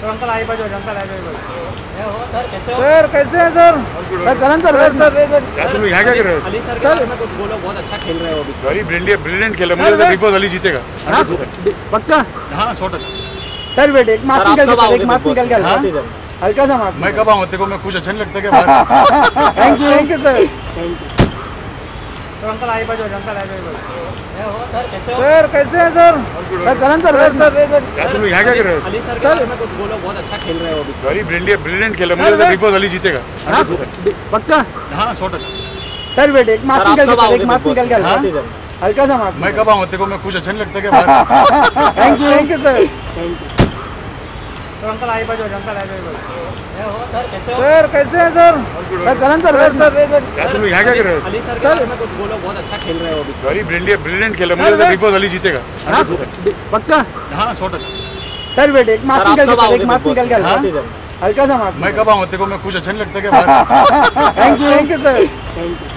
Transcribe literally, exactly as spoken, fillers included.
तो अंकल आई बाजू अंकल आई बाजू सर कैसे सर कैसे हैं सर करण सर सर तुम यहाँ क्या कर रहे हो? अली सर के बारे में कुछ बोलो, बहुत अच्छा खेल रहे हो अभी, वेरी ब्रिलियंट ब्रिलियंट खेल रहे हो, मुझे बिग बॉस अली जीतेगा पक्का। हाँ सौ टका सर बेटे एक मास निकल गया, एक मास निकल गया हल्का सा मास। मैं कब आऊँ तेरे को? मैं कुछ अच्छा नहीं लगता क्या? Thank you thank you sir thank you. तो अंकल आई बाजू अंकल आई बाजू सर कैसे सर कैसे हैं सर करण सर सर तुम यहाँ क्या कर रहे हो? अली सर के बारे में कुछ बोलो, बहुत अच्छा खेल रहे हो अभी, वेरी ब्रिलियंट ब्रिलियंट खेल रहे हो, मुझे बिग बॉस अली जीतेगा पक्का। हाँ सौ टका सर बेटे एक मास निकल गया, एक मास निकल गया हल्का सा मास। मैं कब आऊँ तेरे को? मैं कुछ अच्छा नहीं लगता क्या? Thank you thank you sir thank you. तो अंकल आई बाजू अंकल आई बाजू सर कैसे सर कैसे हैं सर करण सर सर तुम यहाँ क्या कर रहे हो? अली सर के बारे में कुछ बोलो, बहुत अच्छा खेल रहे हो अभी, वेरी ब्रिलियंट ब्रिलियंट खेल रहे हो, मुझे बिग बॉस अली जीतेगा पक्का। हाँ सौ टका सर बेटे एक मास निकल गया, एक मास निकल गया हल्का सा मास। मैं कब आऊँ तेरे को? मैं कुछ अच्छा नहीं लगता क्या? Thank you thank you sir thank you.